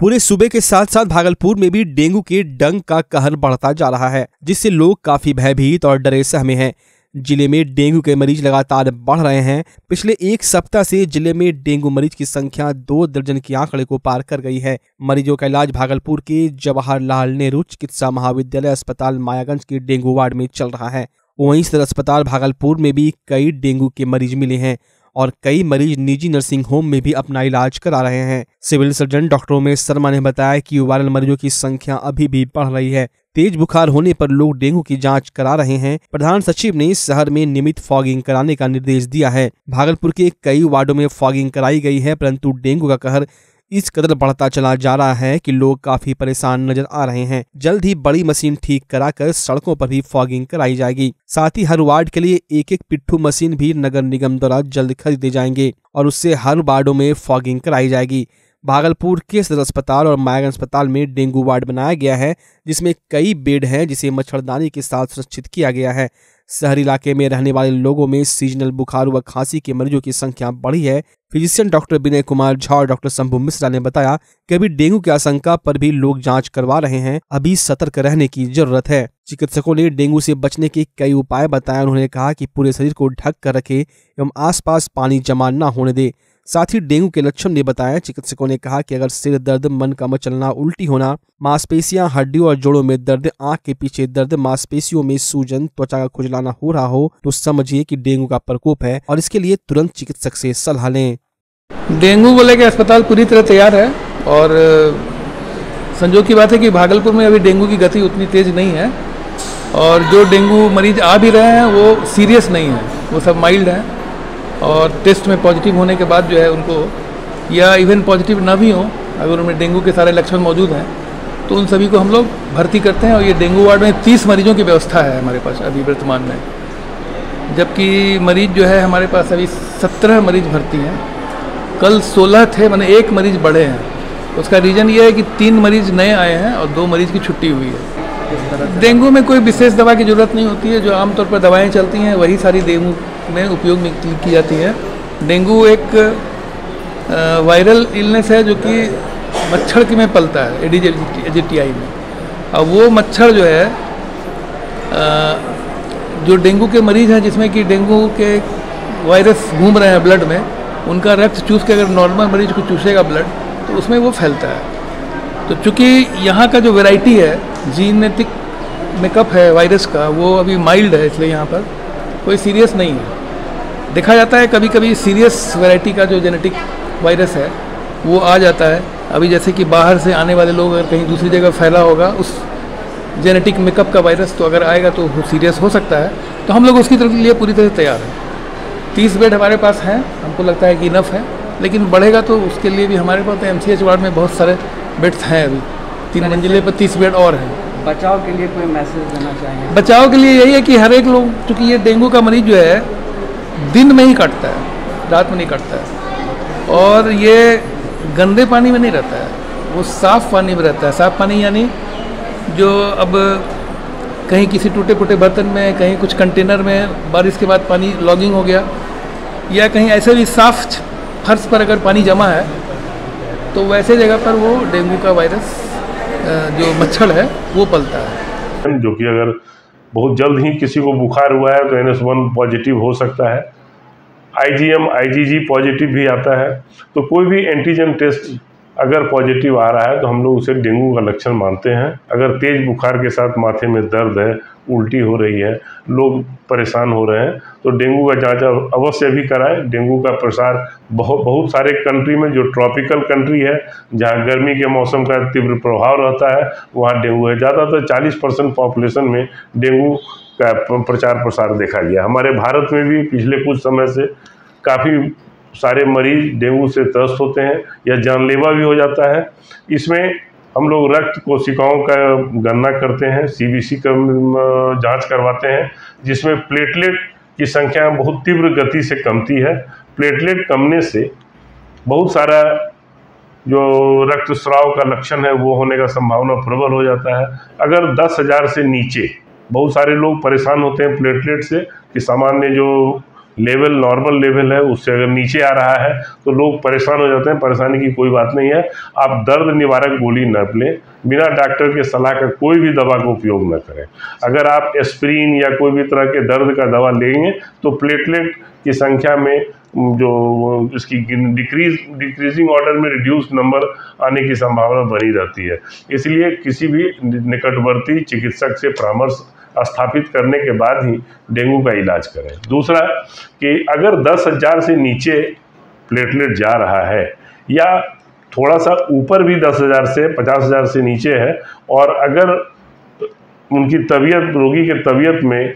पूरे सूबे के साथ साथ भागलपुर में भी डेंगू के डंग का कहर बढ़ता जा रहा है, जिससे लोग काफी भयभीत और डरे सहमे हैं। जिले में डेंगू के मरीज लगातार बढ़ रहे हैं। पिछले एक सप्ताह से जिले में डेंगू मरीज की संख्या 2 दर्जन के आंकड़े को पार कर गई है। मरीजों का इलाज भागलपुर के जवाहरलाल नेहरू चिकित्सा महाविद्यालय अस्पताल मायागंज के डेंगू वार्ड में चल रहा है। वहीं सदर अस्पताल भागलपुर में भी कई डेंगू के मरीज मिले हैं और कई मरीज निजी नर्सिंग होम में भी अपना इलाज करा रहे हैं। Civil surgeon doctor Umesh Sharma ने बताया कि वायरल मरीजों की संख्या अभी भी बढ़ रही है। तेज बुखार होने पर लोग डेंगू की जांच करा रहे हैं। प्रधान सचिव ने शहर में नियमित फॉगिंग कराने का निर्देश दिया है। भागलपुर के कई वार्डो में फॉगिंग कराई गई है, परंतु डेंगू का कहर इस कदर बढ़ता चला जा रहा है कि लोग काफी परेशान नजर आ रहे हैं। जल्द ही बड़ी मशीन ठीक कराकर सड़कों पर भी फॉगिंग कराई जाएगी। साथ ही हर वार्ड के लिए 1-1 पिट्ठू मशीन भी नगर निगम द्वारा जल्द खरीदे जाएंगे और उससे हर वार्डों में फॉगिंग कराई जाएगी। भागलपुर के सदर अस्पताल और मायागंज अस्पताल में डेंगू वार्ड बनाया गया है, जिसमें कई बेड हैं जिसे मच्छरदानी के साथ सुरक्षित किया गया है। शहरी इलाके में रहने वाले लोगों में सीजनल बुखार व खांसी के मरीजों की संख्या बढ़ी है। फिजिशियन डॉक्टर विनय कुमार झा और डॉक्टर शंभु मिश्रा ने बताया कि अभी डेंगू की आशंका पर भी लोग जांच करवा रहे हैं। अभी सतर्क रहने की जरूरत है। चिकित्सकों ने डेंगू से बचने के कई उपाय बताए। उन्होंने कहा कि पूरे शरीर को ढक कर रखे एवं आसपास पानी जमा न होने दे। साथ ही डेंगू के लक्षण ने बताया। चिकित्सकों ने कहा कि अगर सिर दर्द, मन का मचलना, उल्टी होना, मांसपेशियां, हड्डियों और जोड़ों में दर्द, आंख के पीछे दर्द, मांसपेशियों में सूजन, त्वचा का खुजलाना हो रहा हो तो समझिए कि डेंगू का प्रकोप है और इसके लिए तुरंत चिकित्सक से सलाह लें। डेंगू को लेकर अस्पताल पूरी तरह तैयार है और संजोग की बात है कि भागलपुर में अभी डेंगू की गति उतनी तेज नहीं है और जो डेंगू मरीज आ भी रहे हैं वो सीरियस नहीं है, वो सब माइल्ड है और टेस्ट में पॉजिटिव होने के बाद जो है उनको, या इवन पॉजिटिव ना भी हो अगर उनमें डेंगू के सारे लक्षण मौजूद हैं तो उन सभी को हम लोग भर्ती करते हैं। और ये डेंगू वार्ड में 30 मरीजों की व्यवस्था है हमारे पास अभी वर्तमान में, जबकि मरीज जो है हमारे पास अभी 17 मरीज भर्ती हैं। कल 16 थे, मैंने 1 मरीज बढ़े हैं। उसका रीज़न ये है कि 3 मरीज नए आए हैं और 2 मरीज की छुट्टी हुई है। डेंगू में कोई विशेष दवा की ज़रूरत नहीं होती है, जो आमतौर पर दवाएं चलती हैं वही सारी डेंगू में उपयोग में की जाती है। डेंगू एक वायरल इलनेस है जो कि मच्छर के में पलता है, एडिस एजिटियाई में, और वो मच्छर जो है जो डेंगू के मरीज़ हैं जिसमें कि डेंगू के वायरस घूम रहे हैं ब्लड में, उनका रक्त चूस के अगर नॉर्मल मरीज को चूसेगा ब्लड तो उसमें वो फैलता है। तो चूँकि यहाँ का जो वैरायटी है, जीनेटिक मेकअप है वायरस का, वो अभी माइल्ड है, इसलिए यहाँ पर कोई सीरियस नहीं है। देखा जाता है कभी कभी सीरियस वैरायटी का जो जेनेटिक वायरस है वो आ जाता है। अभी जैसे कि बाहर से आने वाले लोग अगर कहीं दूसरी जगह फैला होगा उस जेनेटिक मेकअप का वायरस, तो अगर आएगा तो सीरियस हो सकता है। तो हम लोग उसकी तरफ लिए पूरी तरह तैयार हैं। 30 बेड हमारे पास हैं, हमको लगता है कि इनफ है, लेकिन बढ़ेगा तो उसके लिए भी हमारे पास MCH वार्ड में बहुत सारे बेड्स हैं। अभी 3 मंजिले पर 30 बेड और हैं। बचाव के लिए कोई मैसेज देना चाहिए? बचाव के लिए यही है कि हर एक लोग, चूँकि ये डेंगू का मरीज जो है दिन में ही कटता है, रात में नहीं कटता है, और ये गंदे पानी में नहीं रहता है, वो साफ़ पानी में रहता है। साफ़ पानी यानी जो अब कहीं किसी टूटे फूटे बर्तन में, कहीं कुछ कंटेनर में बारिश के बाद पानी लॉगिंग हो गया, या कहीं ऐसे भी साफ फर्श पर अगर पानी जमा है तो वैसे जगह पर वो डेंगू का वायरस जो मच्छर है वो पलता है। जो कि अगर बहुत जल्द ही किसी को बुखार हुआ है तो NS1 पॉजिटिव हो सकता है, IgM IgG पॉजिटिव भी आता है। तो कोई भी एंटीजन टेस्ट अगर पॉजिटिव आ रहा है तो हम लोग उसे डेंगू का लक्षण मानते हैं। अगर तेज बुखार के साथ माथे में दर्द है, उल्टी हो रही है, लोग परेशान हो रहे हैं तो डेंगू का जांच अवश्य भी कराएं। डेंगू का प्रसार बहुत सारे कंट्री में, जो ट्रॉपिकल कंट्री है जहां गर्मी के मौसम का तीव्र प्रभाव रहता है, वहां डेंगू है। ज़्यादातर 40% पॉपुलेशन में डेंगू का प्रचार प्रसार देखा गया। हमारे भारत में भी पिछले कुछ समय से काफ़ी सारे मरीज डेंगू से त्रस्त होते हैं या जानलेवा भी हो जाता है। इसमें हम लोग रक्त कोशिकाओं का गणना करते हैं, CBC का जांच करवाते हैं, जिसमें प्लेटलेट की संख्या बहुत तीव्र गति से कमती है। प्लेटलेट कमने से बहुत सारा जो रक्तस्राव का लक्षण है वो होने का संभावना प्रबल हो जाता है। अगर 10,000 से नीचे, बहुत सारे लोग परेशान होते हैं प्लेटलेट से कि सामान्य जो लेवल नॉर्मल लेवल है उससे अगर नीचे आ रहा है तो लोग परेशान हो जाते हैं। परेशानी की कोई बात नहीं है, आप दर्द निवारक गोली न लें, बिना डॉक्टर के सलाह का कोई भी दवा का उपयोग न करें। अगर आप एस्पिरिन या कोई भी तरह के दर्द का दवा लेंगे तो प्लेटलेट की संख्या में जो इसकी डिक्रीजिंग ऑर्डर में रिड्यूस नंबर आने की संभावना बनी रहती है। इसलिए किसी भी निकटवर्ती चिकित्सक से परामर्श स्थापित करने के बाद ही डेंगू का इलाज करें। दूसरा कि अगर 10,000 से नीचे प्लेटलेट जा रहा है या थोड़ा सा ऊपर भी 10,000 से 50,000 से नीचे है और अगर उनकी तबीयत, रोगी की तबीयत में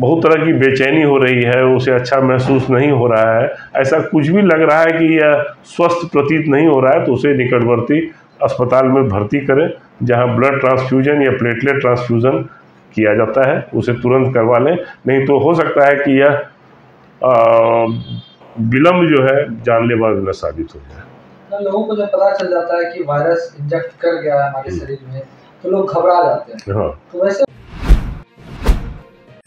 बहुत तरह की बेचैनी हो रही है, उसे अच्छा महसूस नहीं हो रहा है, ऐसा कुछ भी लग रहा है कि यह स्वस्थ प्रतीत नहीं हो रहा है, तो उसे निकटवर्ती अस्पताल में भर्ती करें जहां ब्लड ट्रांसफ्यूजन या प्लेटलेट ट्रांसफ्यूजन किया जाता है, उसे तुरंत करवा लें। नहीं तो हो सकता है कि यह विलम्ब जो है जानलेवा न साबित हो जाए। लोगों को जब पता चल जाता है कि वायरस इंजेक्ट कर गया है हमारे शरीर में तो लोग घबरा जाते हैं। हाँ। तो वैसे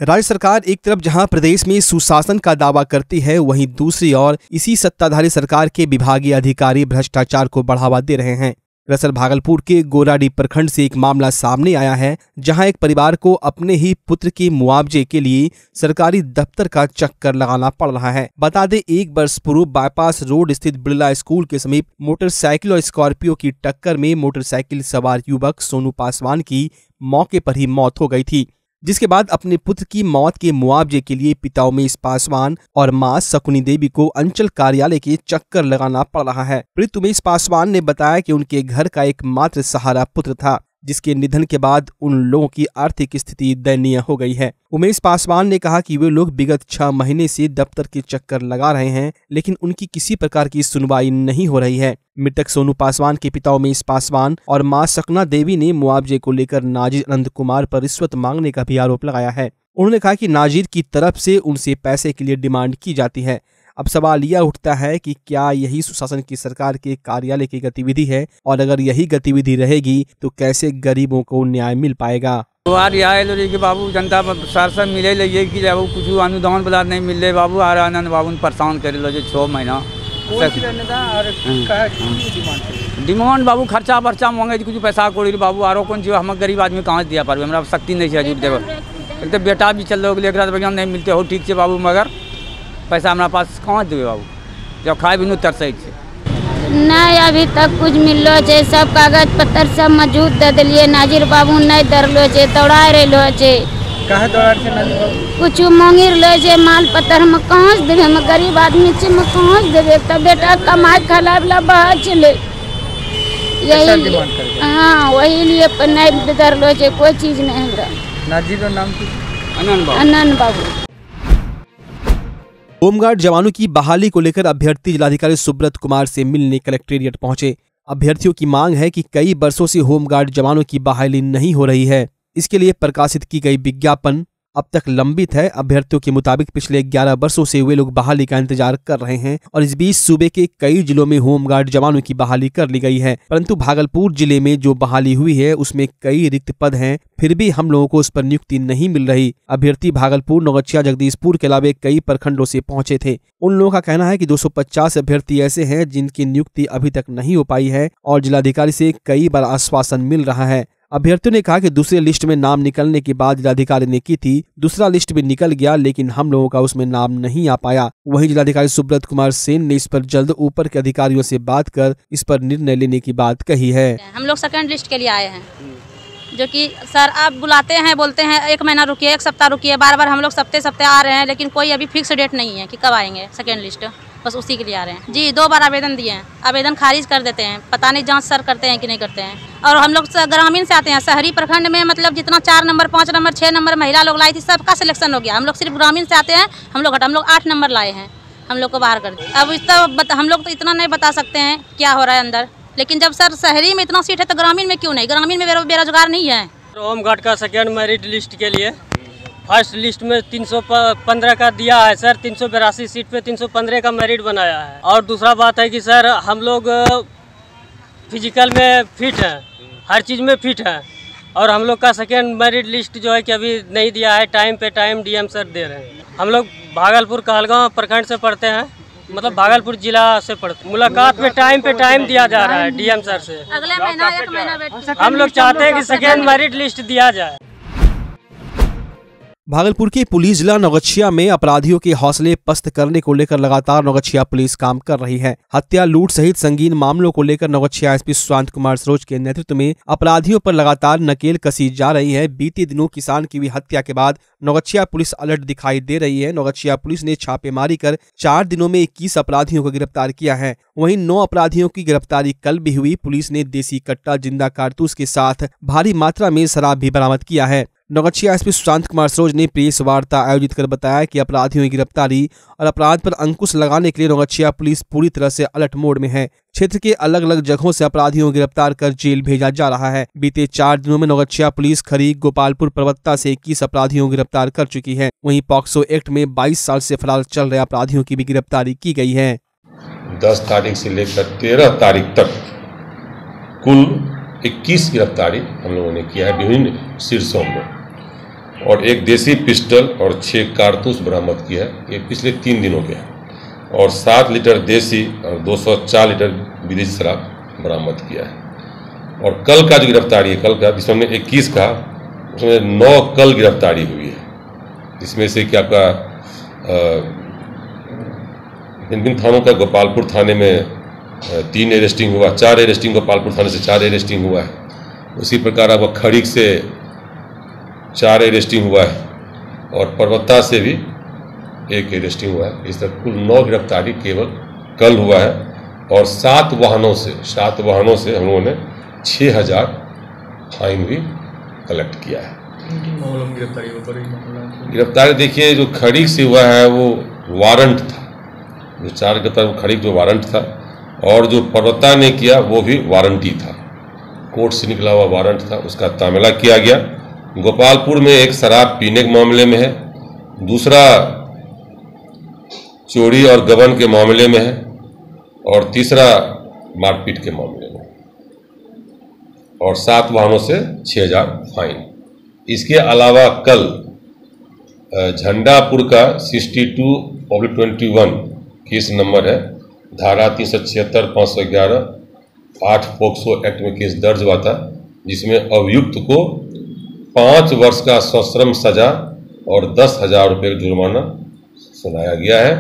राज्य सरकार एक तरफ जहां प्रदेश में सुशासन का दावा करती है, वहीं दूसरी ओर इसी सत्ताधारी सरकार के विभागीय अधिकारी भ्रष्टाचार को बढ़ावा दे रहे हैं। दरअसल भागलपुर के गोराडी प्रखंड से एक मामला सामने आया है जहां एक परिवार को अपने ही पुत्र के मुआवजे के लिए सरकारी दफ्तर का चक्कर लगाना पड़ रहा है। बता दें, एक वर्ष पूर्व बाईपास रोड स्थित बिरला स्कूल के समीप मोटरसाइकिल और स्कॉर्पियो की टक्कर में मोटरसाइकिल सवार युवक सोनू पासवान की मौके पर ही मौत हो गई थी, जिसके बाद अपने पुत्र की मौत के मुआवजे के लिए पिता उमेश पासवान और मां शकुनी देवी को अंचल कार्यालय के चक्कर लगाना पड़ रहा है। मृत उमेश पासवान ने बताया कि उनके घर का एकमात्र सहारा पुत्र था, जिसके निधन के बाद उन लोगों की आर्थिक स्थिति दयनीय हो गई है। उमेश पासवान ने कहा कि वे लोग विगत 6 महीने से दफ्तर के चक्कर लगा रहे हैं, लेकिन उनकी किसी प्रकार की सुनवाई नहीं हो रही है। मृतक सोनू पासवान के पिता उमेश पासवान और मां शकुनी देवी ने मुआवजे को लेकर नाजिर अनंत कुमार पर रिश्वत मांगने का भी आरोप लगाया है। उन्होंने कहा कि नाजिर की तरफ से उनसे पैसे के लिए डिमांड की जाती है। अब सवाल यह उठता है कि क्या यही सुशासन की सरकार के कार्यालय की गतिविधि है, और अगर यही गतिविधि रहेगी तो कैसे गरीबों को न्याय मिल पाएगा। बाबू जनता शासन मिले लगे कि कुछ अनुदान वाला नहीं मिले बाबू, और आनंद बाबू ने परेशान कर लो 6 महीना डिमांड बाबू खर्चा वर्चा मांगे कुछ पैसा कौड़ी बाबू, आरो कौन चीज हम गरीब आदमी कहाँ दिया पाबे, हमारा शक्ति नहीं है देव, तो बेटा भी चल रहा एक नहीं मिलते हो ठीक है बाबू, मगर पैसा हमारा पास कहाँ देवे बाबू, जब खाए भी तरसै छे नहीं, अभी तक कुछ मिललो छे, सब कागज पत्तर सब मौजूद दे दिलिए, नाजिर बाबू नहीं दरलो छे, दौड़ा रहलो छे, कहाँ दौड़ छे नाजिर बाबू, कुछ मांगी रहलो छे माल पत्तर, हम कहाँ से देवे, हम गरीब आदमी छे, हम कहाँ से देवे, तब बेटा कमाए खाए वाला बच ले, यही हाँ वही लिए नहीं दरलो छे, कोई चीज नहीं हमरा नाजिर नाम की अनंत बाबू। होमगार्ड जवानों की बहाली को लेकर अभ्यर्थी जिलाधिकारी सुब्रत कुमार से मिलने कलेक्ट्रेरिएट पहुंचे। अभ्यर्थियों की मांग है कि कई वर्षों से होमगार्ड जवानों की बहाली नहीं हो रही है, इसके लिए प्रकाशित की गई विज्ञापन अब तक लंबित है। अभ्यर्थियों के मुताबिक पिछले 11 वर्षों से वे लोग बहाली का इंतजार कर रहे हैं और इस बीच सूबे के कई जिलों में होमगार्ड जवानों की बहाली कर ली गई है, परंतु भागलपुर जिले में जो बहाली हुई है उसमें कई रिक्त पद हैं, फिर भी हम लोगों को उस पर नियुक्ति नहीं मिल रही। अभ्यर्थी भागलपुर, नौगछिया, जगदीशपुर के अलावा कई प्रखंडों से पहुंचे थे। उन लोगों का कहना है कि 250 अभ्यर्थी ऐसे हैं जिनकी नियुक्ति अभी तक नहीं हो पाई है और जिलाधिकारी से कई बार आश्वासन मिल रहा है। अभ्यर्थियों ने कहा कि दूसरे लिस्ट में नाम निकलने के बाद जिलाधिकारी ने की थी, दूसरा लिस्ट भी निकल गया लेकिन हम लोगों का उसमें नाम नहीं आ पाया। वहीं जिलाधिकारी सुब्रत कुमार सेन ने इस पर जल्द ऊपर के अधिकारियों से बात कर इस पर निर्णय लेने की बात कही है। हम लोग सेकंड लिस्ट के लिए आए हैं, जो कि सर आप बुलाते हैं, बोलते हैं 1 महीना रुकिए, 1 सप्ताह रुकिए, बार बार हम लोग सप्ते आ रहे हैं, लेकिन कोई अभी फिक्स डेट नहीं है कि कब आएंगे सेकंड लिस्ट, बस उसी के लिए आ रहे हैं जी। 2 बार आवेदन दिए हैं, आवेदन खारिज कर देते हैं, पता नहीं जांच सर करते हैं कि नहीं करते हैं। और हम लोग ग्रामीण से आते हैं, शहरी प्रखंड में मतलब जितना 4 नंबर, 5 नंबर, 6 नंबर महिला लोग लाई थी, सबका सिलेक्शन हो गया। हम लोग सिर्फ ग्रामीण से आते हैं, हम लोग 8 नंबर लाए हैं, हम लोग को बाहर कर दिया। अब इतना हम लोग तो इतना नहीं बता सकते हैं क्या हो रहा है अंदर, लेकिन जब सर शहरी में इतना सीट है तो ग्रामीण में क्यों नहीं, ग्रामीण में बेरोजगार नहीं है। होमगार्ड का सेकेंड मेरिट लिस्ट के लिए फर्स्ट लिस्ट में 315 का दिया है सर, 382 सीट पे 315 का मेरिट बनाया है। और दूसरा बात है कि सर हम लोग फिजिकल में फिट हैं, हर चीज़ में फिट हैं, और हम लोग का सेकेंड मेरिट लिस्ट जो है कि अभी नहीं दिया है, टाइम पे टाइम डीएम सर दे रहे हैं। हम लोग भागलपुर कहलगांव प्रखंड से पढ़ते हैं, मतलब भागलपुर जिला से पढ़ते। मुलाकात में टाइम पे टाइम दिया जा रहा है डीएम सर से। अगला महीना एक महीना वेट। हम लोग चाहते हैं कि सेकेंड मेरिट लिस्ट दिया जाए। भागलपुर के पुलिस जिला नौगछिया में अपराधियों के हौसले पस्त करने को लेकर लगातार नौगछिया पुलिस काम कर रही है। हत्या, लूट सहित संगीन मामलों को लेकर नौगछिया एसपी सुशांत कुमार सरोज के नेतृत्व में अपराधियों पर लगातार नकेल कसी जा रही है। बीते दिनों किसान की भी हत्या के बाद नौगछिया पुलिस अलर्ट दिखाई दे रही है। नौगछिया पुलिस ने छापेमारी कर 4 दिनों में 21 अपराधियों को गिरफ्तार किया है। वहीं 9 अपराधियों की गिरफ्तारी कल भी हुई। पुलिस ने देसी कट्टा, जिंदा कारतूस के साथ भारी मात्रा में शराब भी बरामद किया है। नौगछिया एसपी सुशांत कुमार सरोज ने प्रेस वार्ता आयोजित कर बताया कि अपराधियों की गिरफ्तारी और अपराध पर अंकुश लगाने के लिए नौगछिया पुलिस पूरी तरह से अलर्ट मोड में है। क्षेत्र के अलग अलग जगहों से अपराधियों को गिरफ्तार कर जेल भेजा जा रहा है। बीते 4 दिनों में नौगछिया पुलिस खरीक, गोपालपुर, परवत्ता से 21 अपराधियों को गिरफ्तार कर चुकी है। वहीं पॉक्सो एक्ट में 22 साल से फरार चल रहे अपराधियों की भी गिरफ्तारी की गयी है। 10 तारीख से लेकर 13 तारीख तक कुल 21 गिरफ्तारी हम लोगों ने किया है विभिन्न शीर्षों में, और एक देसी पिस्टल और 6 कारतूस बरामद किया है। ये पिछले 3 दिनों के हैं। और 7 लीटर देसी और 204 लीटर विदेशी शराब बरामद किया है। और कल का जो गिरफ्तारी है, कल का जिसमें हमने 21 कहा, उसमें 9 कल गिरफ्तारी हुई है। इसमें से कि आपका भिन्न भिन्न थानों का गोपालपुर थाने में 3 अरेस्टिंग हुआ, 4 अरेस्टिंग गोपालपुर थाने से 4 अरेस्टिंग हुआ है। उसी प्रकार अब खड़ीक से 4 अरेस्टिंग हुआ है और पर्वता से भी 1 अरेस्टिंग हुआ है। इस तरह कुल 9 गिरफ्तारी केवल कल हुआ है। और 7 वाहनों से हम लोगों ने 6000 फाइन भी कलेक्ट किया है। गिरफ्तारी देखिए, जो खड़ीक से हुआ है वो वारंट था, जो 4 गिरफ्तार खड़ीक जो वारंट था, और जो पर्वता ने किया वो भी वारंटी था, कोर्ट से निकला हुआ वारंट था, उसका तामिला किया गया। गोपालपुर में एक शराब पीने के मामले में है, दूसरा चोरी और गबन के मामले में है, और तीसरा मारपीट के मामले में। और 7 वाहनों से 6000 फाइन। इसके अलावा कल झंडापुर का 62/21 केस नंबर है, धारा 376 511 8 पोक्सो एक्ट में केस दर्ज हुआ था, जिसमें अभियुक्त को 5 वर्ष का सश्रम सजा और 10,000 रुपये का जुर्माना सुनाया गया है।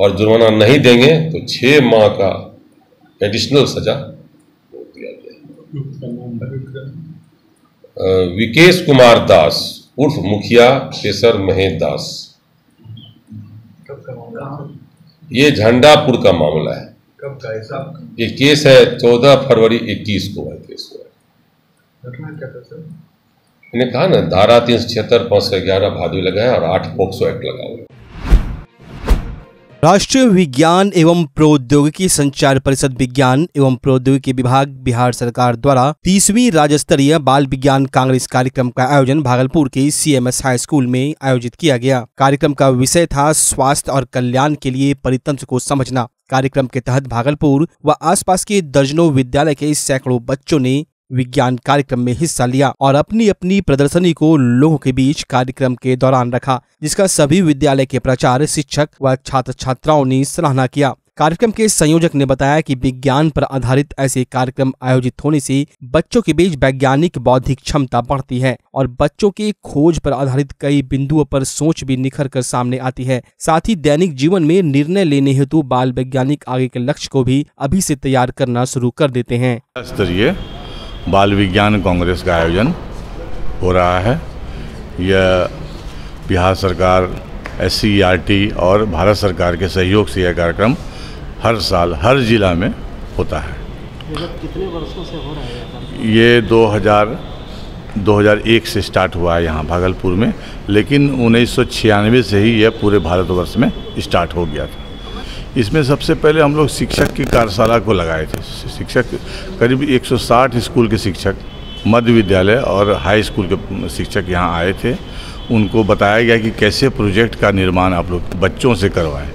और जुर्माना नहीं देंगे तो 6 माह का एडिशनल सजा दिया गया। विकेश कुमार दास उर्फ मुखिया पेशर महेश दास, ये झंडापुर का मामला है। कब का है साहब? ये केस है 14 फरवरी 21 को केस हुआ है। मैंने कहा ना, धारा 376 511 भादवी लगा है और 8 पोक्सो एक्ट लगा हुआ है। राष्ट्रीय विज्ञान एवं प्रौद्योगिकी संचार परिषद विज्ञान एवं प्रौद्योगिकी विभाग बिहार सरकार द्वारा 30वीं राज्य स्तरीय बाल विज्ञान कांग्रेस कार्यक्रम का आयोजन भागलपुर के सीएमएस हाई स्कूल में आयोजित किया गया। कार्यक्रम का विषय था स्वास्थ्य और कल्याण के लिए परितंत्र को समझना। कार्यक्रम के तहत भागलपुर व आसपास के दर्जनों विद्यालय के सैकड़ों बच्चों ने विज्ञान कार्यक्रम में हिस्सा लिया और अपनी अपनी प्रदर्शनी को लोगों के बीच कार्यक्रम के दौरान रखा, जिसका सभी विद्यालय के प्राचार्य, शिक्षक व छात्र छात्राओं ने सराहना किया। कार्यक्रम के संयोजक ने बताया कि विज्ञान पर आधारित ऐसे कार्यक्रम आयोजित होने से बच्चों के बीच वैज्ञानिक बौद्धिक क्षमता बढ़ती है और बच्चों के खोज पर आधारित कई बिंदुओं पर सोच भी निखर कर सामने आती है। साथ ही दैनिक जीवन में निर्णय लेने हेतु बाल वैज्ञानिक आगे के लक्ष्य को भी अभी से तैयार करना शुरू कर देते हैं। बाल विज्ञान कांग्रेस का आयोजन हो रहा है। यह बिहार सरकार SCERT और भारत सरकार के सहयोग से यह कार्यक्रम हर साल हर जिला में होता है। कितने वर्षों से हो रहा है? ये 2001 से स्टार्ट हुआ है यहाँ भागलपुर में, लेकिन 1996 से ही यह पूरे भारतवर्ष में स्टार्ट हो गया था। इसमें सबसे पहले हम लोग शिक्षक की कार्यशाला को लगाए थे। शिक्षक करीब 160 स्कूल के शिक्षक, मध्य विद्यालय और हाई स्कूल के शिक्षक यहाँ आए थे। उनको बताया गया कि कैसे प्रोजेक्ट का निर्माण आप लोग बच्चों से करवाएं।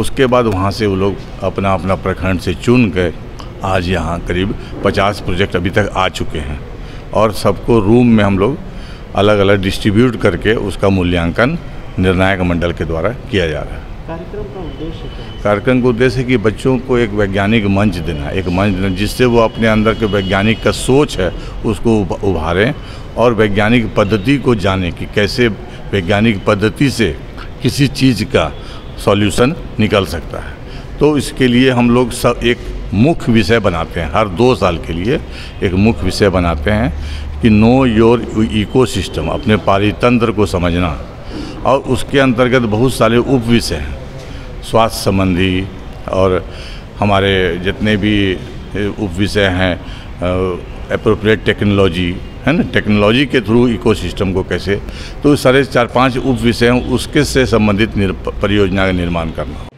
उसके बाद वहाँ से वो लोग अपना अपना प्रखंड से चुन गए। आज यहाँ करीब 50 प्रोजेक्ट अभी तक आ चुके हैं और सबको रूम में हम लोग अलग अलग डिस्ट्रीब्यूट करके उसका मूल्यांकन निर्णायक मंडल के द्वारा किया जा रहा है। कार्यक्रम का उद्देश्य क्या है? कार्यक्रम का उद्देश्य है कि बच्चों को एक वैज्ञानिक मंच देना, जिससे वो अपने अंदर के वैज्ञानिक का सोच है उसको उभारें और वैज्ञानिक पद्धति को जानें कि कैसे वैज्ञानिक पद्धति से किसी चीज़ का सॉल्यूशन निकल सकता है। तो इसके लिए हम लोग सब एक मुख्य विषय बनाते हैं, हर 2 साल के लिए एक मुख्य विषय बनाते हैं कि नो योर इकोसिस्टम, अपने पारितंत्र को समझना, और उसके अंतर्गत बहुत सारे उप विषय हैं, स्वास्थ्य संबंधी और हमारे जितने भी उप विषय हैं, एप्रोप्रिएट टेक्नोलॉजी है ना, टेक्नोलॉजी के थ्रू इकोसिस्टम को कैसे, तो सारे 4-5 उप विषय हैं, उसके से संबंधित परियोजना का निर्माण करना।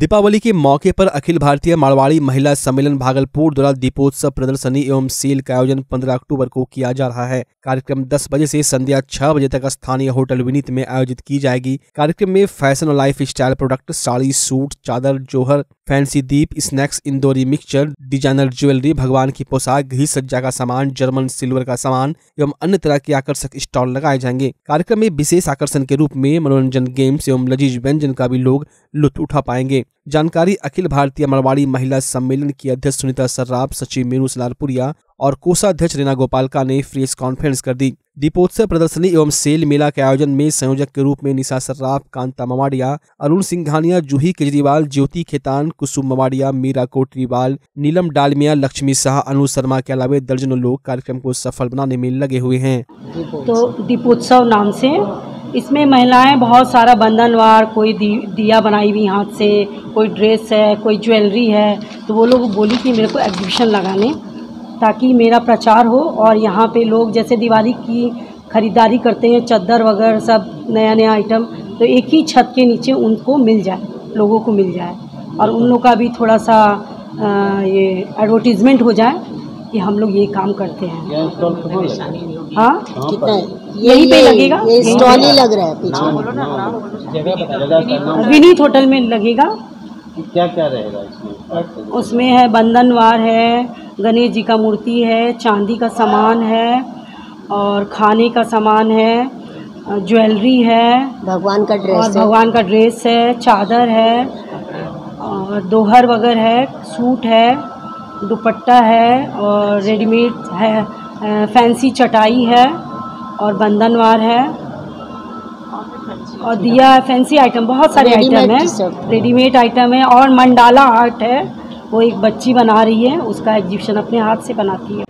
दीपावली के मौके पर अखिल भारतीय मारवाड़ी महिला सम्मेलन भागलपुर द्वारा दीपोत्सव प्रदर्शनी एवं सेल का आयोजन 15 अक्टूबर को किया जा रहा है। कार्यक्रम 10 बजे से संध्या 6 बजे तक स्थानीय होटल विनीत में आयोजित की जाएगी। कार्यक्रम में फैशन और life style product, sari, suit, चादर, जोहर, फैंसी दीप, snacks, Indori mixture, designer jewellery, भगवान की पोशाक, गृह सज्जा का सामान, जर्मन सिल्वर का सामान एवं अन्य तरह के आकर्षक स्टॉल लगाए जाएंगे। कार्यक्रम में विशेष आकर्षण के रूप में मनोरंजन, गेम्स एवं लजीज व्यंजन का भी लोग लुत्फ उठा पाएंगे। जानकारी अखिल भारतीय मारवाड़ी महिला सम्मेलन की अध्यक्ष सुनीता सर्राफ, सचिव मीनू सलारपुरिया और कोषाध्यक्ष रीना गोपालका ने प्रेस कॉन्फ्रेंस कर दी। दीपोत्सव प्रदर्शनी एवं सेल मेला के आयोजन में संयोजक के रूप में निशा सर्राफ, कांता मवाडिया, अरुण सिंह धानिया, जूही केजरीवाल, ज्योति खेतान, कुसुम मवाडिया, मीरा कोटरीवाल, नीलम डालमिया, लक्ष्मी शाह, अनु शर्मा के अलावा दर्जनों लोग कार्यक्रम को सफल बनाने में लगे हुए हैं। तो दीपोत्सव नाम से इसमें महिलाएं बहुत सारा बंधनवार, कोई दिया बनाई हुई हाथ से, कोई ड्रेस है, कोई ज्वेलरी है, तो वो लोग बोली कि मेरे को एग्जीबिशन लगाने ताकि मेरा प्रचार हो और यहाँ पे लोग जैसे दिवाली की खरीदारी करते हैं, चादर वगैरह सब नया नया आइटम, तो एक ही छत के नीचे उनको मिल जाए, लोगों को मिल जाए और उन लोग का भी थोड़ा सा ये एडवर्टीजमेंट हो जाए कि हम लोग ये काम करते हैं। हाँ, यही पे लगेगा, स्टॉल ही लग रहा है पीछे, विनीत होटल में लगेगा। क्या क्या रहेगा उसमें? है बंधनवार है, गणेश जी का मूर्ति है, चांदी का सामान है और खाने का सामान है, ज्वेलरी है, भगवान का ड्रेस और भगवान का ड्रेस है, चादर है और दोहर वगैरह है, सूट है, दुपट्टा है और रेडीमेड है, फैंसी चटाई है और बंधनवार है और दिया है, फैंसी आइटम, बहुत सारे आइटम है, रेडीमेड आइटम है और मंडाला आर्ट है, वो एक बच्ची बना रही है, उसका एग्जीबिशन अपने हाथ से बनाती है।